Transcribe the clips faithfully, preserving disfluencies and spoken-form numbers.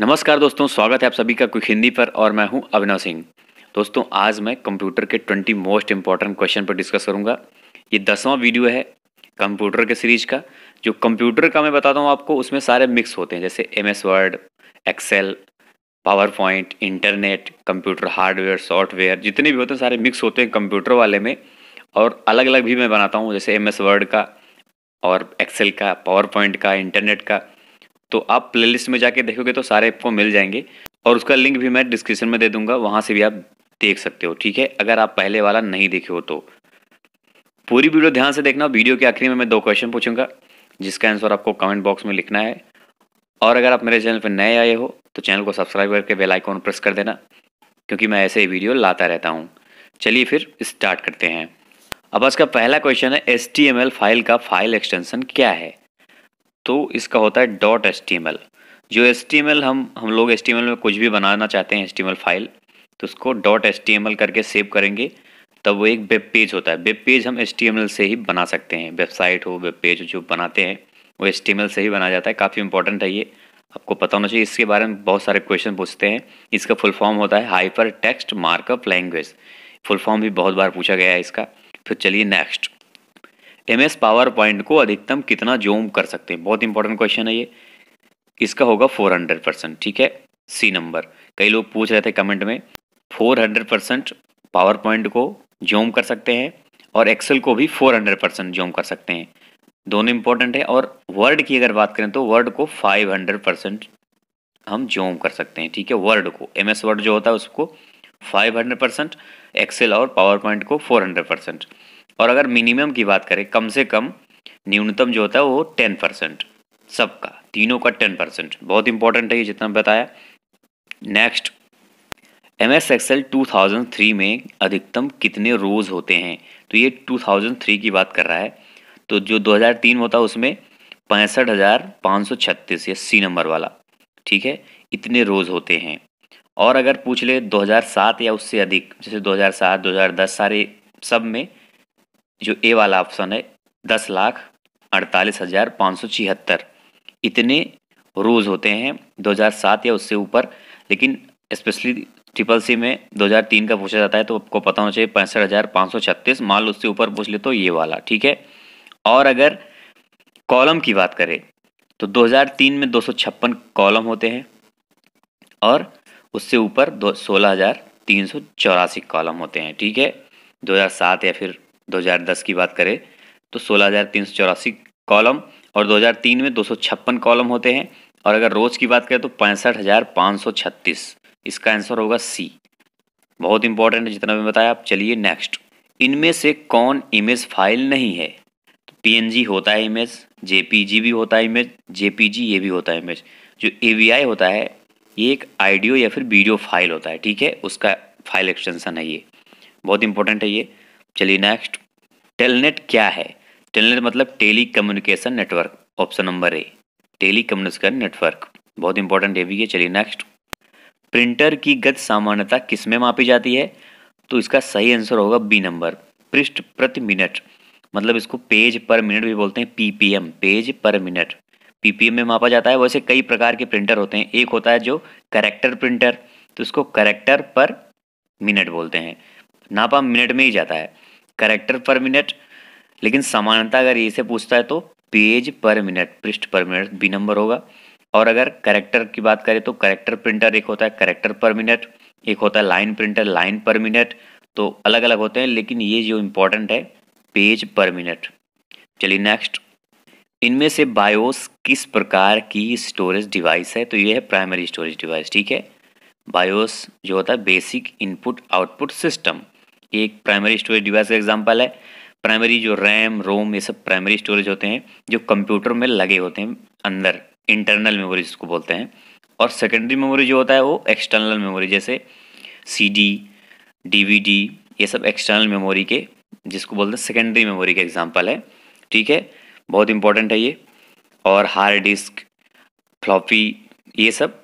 नमस्कार दोस्तों, स्वागत है आप सभी का क्विक हिंदी पर और मैं हूं अभिनव सिंह। दोस्तों आज मैं कंप्यूटर के बीस मोस्ट इंपॉर्टेंट क्वेश्चन पर डिस्कस करूंगा। ये दसवां वीडियो है कंप्यूटर के सीरीज का। जो कंप्यूटर का मैं बताता हूं आपको उसमें सारे मिक्स होते हैं, जैसे M S Word, Excel, PowerPoint, internet, computer hardware, software, जितने भी होते हैं सारे मिक्स होते हैं कंप्यूटर वाले में। और अलग अलग भी मैं बनाता हूँ, जैसे एम एस वर्ड का और एक्सेल का, पावर पॉइंट का, इंटरनेट का। तो आप प्लेलिस्ट में जाके देखोगे तो सारे आपको मिल जाएंगे और उसका लिंक भी मैं डिस्क्रिप्शन में दे दूंगा, वहाँ से भी आप देख सकते हो। ठीक है, अगर आप पहले वाला नहीं देखे हो तो पूरी वीडियो ध्यान से देखना। वीडियो के आखिरी में मैं दो क्वेश्चन पूछूंगा जिसका आंसर आपको कमेंट बॉक्स में लिखना है। और अगर आप मेरे चैनल पर नए आए हो तो चैनल को सब्सक्राइब करके बेल आइकॉन प्रेस कर देना, क्योंकि मैं ऐसे ही वीडियो लाता रहता हूँ। चलिए फिर स्टार्ट करते हैं। अब आज का पहला क्वेश्चन है, H T M L file का फाइल एक्सटेंशन क्या है? तो इसका होता है dot H T M L. जो एच टी एम एल हम हम लोग एच टी एम एल में कुछ भी बनाना चाहते हैं, H T M L file, तो उसको dot H T M L करके सेव करेंगे तब वो एक वेब पेज होता है। वेब पेज हम एच टी एम एल से ही बना सकते हैं। वेबसाइट हो, वेब पेज जो बनाते हैं वो एच टी एम एल से ही बना जाता है। काफ़ी इंपॉर्टेंट है ये, आपको पता होना चाहिए। इसके बारे में बहुत सारे क्वेश्चन पूछते हैं। इसका फुल फॉर्म होता है hyper text markup language. Full form भी बहुत बार पूछा गया है इसका। तो चलिए next, M S PowerPoint को अधिकतम कितना जूम कर सकते हैं? बहुत इंपॉर्टेंट क्वेश्चन है ये। इसका होगा चार सौ परसेंट। ठीक है, सी नंबर। कई लोग पूछ रहे थे कमेंट में, चार सौ परसेंट पावर पॉइंट को जूम कर सकते हैं और एक्सेल को भी चार सौ परसेंट जूम कर सकते हैं। दोनों इंपॉर्टेंट है। और वर्ड की अगर बात करें तो वर्ड को पाँच सौ परसेंट हम जूम कर सकते हैं। ठीक है, वर्ड को, एम एस वर्ड जो होता है उसको पाँच सौ परसेंट, एक्सेल और पावर पॉइंट को चार सौ परसेंट। और अगर मिनिमम की बात करें, कम से कम न्यूनतम जो होता है वो दस परसेंट, सबका, तीनों का दस परसेंट। बहुत इंपॉर्टेंट है ये, जितना बताया। नेक्स्ट, एम एस एक्सेल दो हज़ार तीन में अधिकतम कितने रोज होते हैं? तो ये दो हज़ार तीन की बात कर रहा है। तो जो दो हज़ार तीन होता है उसमें पैंसठ हज़ार पाँच सौ छत्तीस या सी नंबर वाला, ठीक है, इतने रोज होते हैं। और अगर पूछ ले दो हज़ार सात या उससे अधिक, जैसे दो हज़ार सात, दो हज़ार दस, सारे सब में जो ए वाला ऑप्शन है, दस लाख अड़तालीस हज़ार पाँच सौ छिहत्तर इतने रोज़ होते हैं दो हज़ार सात या उससे ऊपर। लेकिन स्पेशली ट्रिपल सी में दो हज़ार तीन का पूछा जाता है, तो आपको पता होना चाहिए पैंसठ हज़ार पाँच सौ छत्तीस, मान लो उससे ऊपर पूछ ले तो ये वाला, ठीक है। और अगर कॉलम की बात करें तो दो हज़ार तीन में दो सौ छप्पन कॉलम होते हैं और उससे ऊपर दो सोलह हज़ार तीन सौ चौरासी कॉलम होते हैं। ठीक है, दो हज़ार सात या फिर दो हज़ार दस की बात करें तो सोलह हज़ार तीन सौ चौरासी कॉलम और दो हज़ार तीन में दो सौ छप्पन कॉलम होते हैं। और अगर रोज़ की बात करें तो पैंसठ हज़ार पाँच सौ छत्तीस, इसका आंसर होगा सी। बहुत इंपॉर्टेंट है जितना मैं बताया आप। चलिए नेक्स्ट, इनमें से कौन इमेज फाइल नहीं है? तो पीएनजी होता है इमेज, जेपीजी भी होता है इमेज, जेपीजी ये भी होता है इमेज। जो एवीआई होता है ये एक ऑडियो या फिर वीडियो फाइल होता है, ठीक है, उसका फाइल एक्सटेंशन है ये। बहुत इंपॉर्टेंट है ये। चलिए नेक्स्ट, टेलनेट क्या है? टेलनेट मतलब tele communication network, option number A, tele communication network. बहुत इंपॉर्टेंट है भी ये। चलिए नेक्स्ट, प्रिंटर की गति सामान्यता किस में मापी जाती है? तो इसका सही आंसर होगा बी नंबर, पृष्ठ प्रति मिनट। मतलब इसको पेज पर मिनट भी बोलते हैं, PPM, page per minute, PPM में मापा जाता है। वैसे कई प्रकार के प्रिंटर होते हैं। एक होता है जो कैरेक्टर प्रिंटर, तो इसको कैरेक्टर पर मिनट बोलते हैं, नापा मिनट में ही जाता है, कैरेक्टर पर मिनट। लेकिन सामान्यता अगर ये से पूछता है तो पेज पर मिनट, पृष्ठ पर मिनट, बी नंबर होगा। और अगर कैरेक्टर की बात करें तो कैरेक्टर प्रिंटर एक होता है कैरेक्टर पर मिनट, एक होता है line printer, line per minute, तो अलग अलग होते हैं। लेकिन ये जो इम्पोर्टेंट है, पेज पर मिनट। चलिए नेक्स्ट, इनमें से बायोस किस प्रकार की स्टोरेज डिवाइस है? तो ये है प्राइमरी स्टोरेज डिवाइस, ठीक है। बायोस जो होता है बेसिक इनपुट आउटपुट सिस्टम, एक प्राइमरी स्टोरेज डिवाइस का एग्जांपल है। प्राइमरी जो रैम, रोम, ये सब प्राइमरी स्टोरेज होते हैं जो कंप्यूटर में लगे होते हैं अंदर, इंटरनल मेमोरी जिसको बोलते हैं। और सेकेंडरी मेमोरी जो होता है वो एक्सटर्नल मेमोरी, जैसे सीडी, डीवीडी, ये सब एक्सटर्नल मेमोरी के, जिसको बोलते हैं सेकेंडरी मेमोरी का एग्जाम्पल है, ठीक है। बहुत इंपॉर्टेंट है ये। और हार्ड डिस्क, फ्लॉपी, ये सब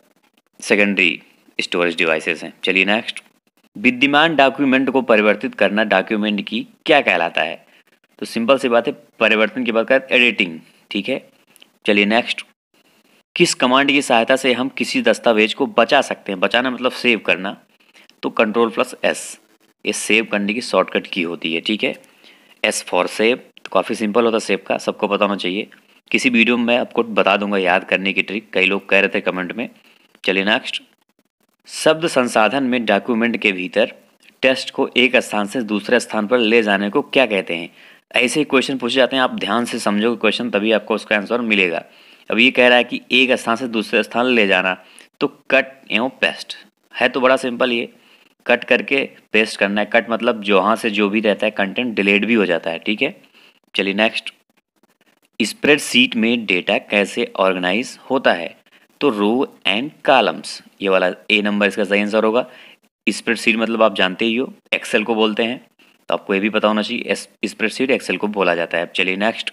सेकेंडरी स्टोरेज डिवाइसेस हैं। चलिए नेक्स्ट, विद्यमान डॉक्यूमेंट को परिवर्तित करना डॉक्यूमेंट की क्या कहलाता है? तो सिंपल सी बात है, परिवर्तन की बात करें एडिटिंग, ठीक है। चलिए नेक्स्ट, किस कमांड की सहायता से हम किसी दस्तावेज को बचा सकते हैं। बचाना मतलब सेव करना, तो कंट्रोल प्लस एस, ये सेव करने की शॉर्टकट की होती है। ठीक है, एस फॉर सेव, तो काफ़ी सिंपल होता है सेव का, सबको पता होना चाहिए। किसी वीडियो में मैं आपको बता दूंगा याद करने की ट्रिक, कई लोग कह रहे थे कमेंट में। चलिए नेक्स्ट, शब्द संसाधन में डॉक्यूमेंट के भीतर टेक्स्ट को एक स्थान से दूसरे स्थान पर ले जाने को क्या कहते हैं। ऐसे क्वेश्चन पूछे जाते हैं, आप ध्यान से समझोगे क्वेश्चन तभी आपको उसका आंसर मिलेगा। अब ये कह रहा है कि एक स्थान से दूसरे स्थान ले जाना, तो कट एवं पेस्ट है, तो बड़ा सिंपल, ये कट करके पेस्ट करना है। कट मतलब जहाँ से जो भी रहता है कंटेंट डिलीट भी हो जाता है। ठीक है, चलिए नेक्स्ट, स्प्रेडशीट में डेटा कैसे ऑर्गेनाइज होता है, तो रो एंड कॉलम्स, ये वाला ए नंबर इसका सही आंसर होगा। स्प्रेडशीट मतलब आप जानते ही हो, एक्सेल को बोलते हैं, तो आपको ये भी पता होना चाहिए, स्प्रेडशीट एक्सेल को बोला जाता है। चलिए नेक्स्ट,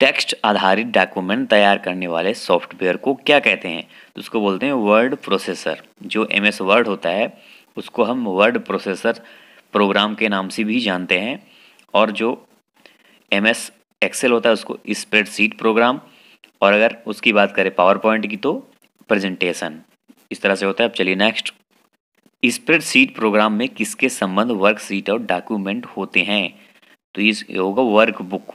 टेक्स्ट आधारित डॉक्यूमेंट तैयार करने वाले सॉफ्टवेयर को क्या कहते हैं, तो उसको बोलते हैं वर्ड प्रोसेसर। जो एम एस वर्ड होता है उसको हम वर्ड प्रोसेसर प्रोग्राम के नाम से भी जानते हैं, और जो एम एस एक्सेल होता है उसको स्प्रेडशीट प्रोग्राम, और अगर उसकी बात करें पावर पॉइंट की तो प्रेजेंटेशन, इस तरह से होता है। अब चलिए नेक्स्ट, स्प्रेडशीट प्रोग्राम में किसके संबंध वर्कशीट और डॉक्यूमेंट होते हैं, तो इस होगा वर्क बुक।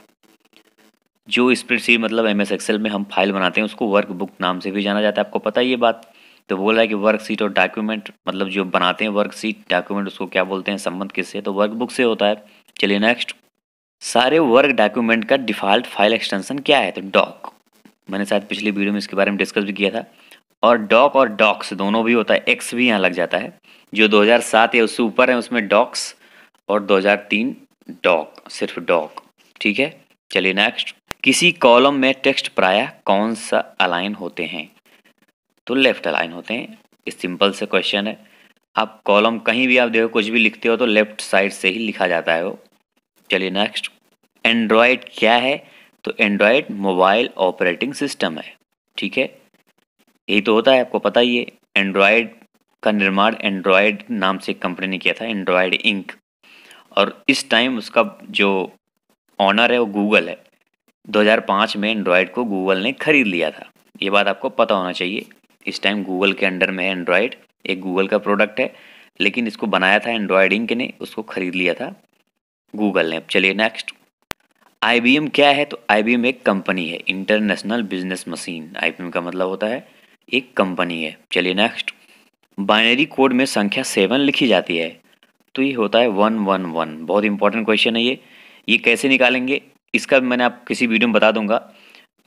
जो स्प्रेडशीट मतलब एम एस एक्सेल में हम फाइल बनाते हैं उसको वर्क बुक नाम से भी जाना जाता है, आपको पता है ये बात। तो बोला है कि वर्कशीट और डॉक्यूमेंट मतलब जो बनाते हैं वर्कशीट डॉक्यूमेंट उसको क्या बोलते हैं, संबंध किससे, तो वर्क बुक से होता है। चलिए नेक्स्ट, सारे वर्क डॉक्यूमेंट का डिफ़ॉल्ट फाइल एक्सटेंशन क्या है, तो डॉक, मैंने शायद पिछली वीडियो में इसके बारे में डिस्कस भी किया था। और डॉक और डॉक्स दोनों भी होता है, एक्स भी यहाँ लग जाता है। जो दो हज़ार सात या उससे ऊपर है उसमें डॉक्स, और दो हज़ार तीन डॉक, सिर्फ डॉक। ठीक है, चलिए नेक्स्ट, किसी कॉलम में टेक्स्ट प्रायः कौन सा अलाइन होते हैं, तो लेफ़्ट अलाइन होते हैं। इस सिंपल से क्वेश्चन है, आप कॉलम कहीं भी आप देखो कुछ भी लिखते हो तो लेफ़्ट साइड से ही लिखा जाता है वो। चलिए नेक्स्ट, एंड्रॉयड क्या है, तो एंड्रॉयड मोबाइल ऑपरेटिंग सिस्टम है। ठीक है, यही तो होता है, आपको पता ही है। एंड्रॉयड का निर्माण एंड्रॉयड नाम से एक कंपनी ने किया था, एंड्रॉयड इंक, और इस टाइम उसका जो ऑनर है वो गूगल है। दो हज़ार पाँच में एंड्रॉयड को गूगल ने खरीद लिया था, ये बात आपको पता होना चाहिए। इस टाइम गूगल के अंडर में है एंड्रॉयड, एक गूगल का प्रोडक्ट है, लेकिन इसको बनाया था एंड्रॉयड इंक ने, उसको खरीद लिया था गूगल ने। अब चलिए नेक्स्ट, आई बी एम क्या है, तो आई बी एम एक कंपनी है, international business machine, I B M का मतलब होता है एक कंपनी है। चलिए नेक्स्ट, बाइनरी कोड में संख्या सेवन लिखी जाती है, तो ये होता है वन वन वन, बहुत इंपॉर्टेंट क्वेश्चन है ये। ये कैसे निकालेंगे इसका मैंने आप किसी वीडियो में बता दूंगा,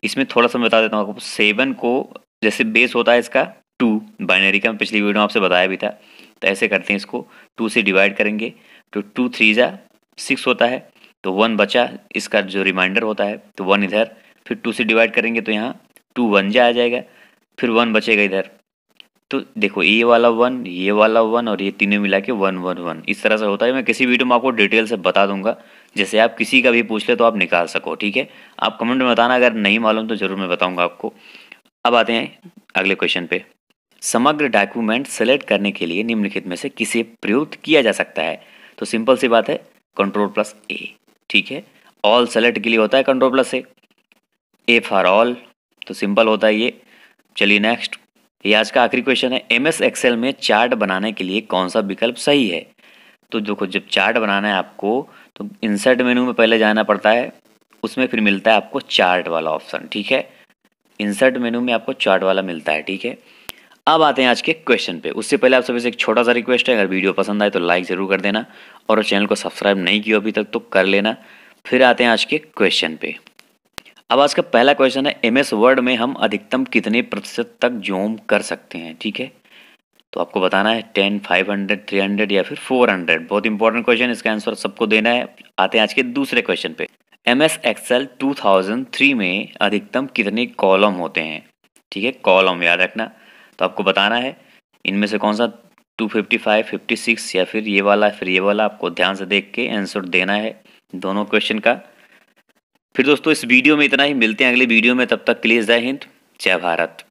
इसमें थोड़ा सा मैं बता देता हूँ आपको। सेवन को जैसे बेस होता है इसका टू, बाइनरी का पिछली वीडियो में आपसे बताया भी था, तो ऐसे करते हैं इसको टू से डिवाइड करेंगे, तो टू थ्री जा सिक्स होता है, तो वन बचा इसका जो रिमाइंडर होता है, तो वन इधर, फिर टू से डिवाइड करेंगे तो यहाँ टू वन जा आ जाएगा, फिर वन बचेगा इधर, तो देखो ये वाला वन, ये वाला वन, और ये तीनों मिला के वन वन वन, इस तरह से होता है। मैं किसी वीडियो में आपको डिटेल से बता दूंगा, जैसे आप किसी का भी पूछ ले तो आप निकाल सको। ठीक है, आप कमेंट में बताना अगर नहीं मालूम तो ज़रूर मैं बताऊँगा आपको। अब आते हैं अगले क्वेश्चन पे, समग्र डॉक्यूमेंट सेलेक्ट करने के लिए निम्नलिखित में से किसे प्रयुक्त किया जा सकता है, तो सिंपल सी बात है कंट्रोल प्लस ए। ठीक है, ऑल सेलेक्ट के लिए होता है control plus A, A for all, तो सिंपल होता है ये। चलिए नेक्स्ट, ये आज का आखिरी क्वेश्चन है, एम एस एक्सेल में चार्ट बनाने के लिए कौन सा विकल्प सही है, तो देखो जब चार्ट बनाना है आपको तो इंसर्ट मेनू में पहले जाना पड़ता है, उसमें फिर मिलता है आपको चार्ट वाला ऑप्शन। ठीक है, इंसर्ट मेनू में आपको चार्ट वाला मिलता है। ठीक है, अब आते हैं आज के क्वेश्चन पे। उससे पहले आप सभी से एक छोटा सा रिक्वेस्ट है, अगर वीडियो पसंद आए तो लाइक ज़रूर कर देना, और चैनल को सब्सक्राइब नहीं किया अभी तक तो कर लेना। फिर आते हैं आज के क्वेश्चन पे। अब आज का पहला क्वेश्चन है, एम एस वर्ड में हम अधिकतम कितने प्रतिशत तक जूम कर सकते हैं। ठीक है, तो आपको बताना है ten, five hundred, three hundred या फिर फोर हंड्रेड, बहुत इंपॉर्टेंट क्वेश्चन, इसका आंसर सबको देना है। आते हैं आज के दूसरे क्वेश्चन पे, M S Excel two thousand three में अधिकतम कितने कॉलम होते हैं। ठीक है, कॉलम याद रखना, तो आपको बताना है इनमें से कौन सा two fifty five, fifty six या फिर ये वाला, फिर ये वाला, आपको ध्यान से देख के आंसर देना है दोनों क्वेश्चन का। फिर दोस्तों इस वीडियो में इतना ही, मिलते हैं अगले वीडियो में, तब तक के लिए जय हिंद, जय भारत।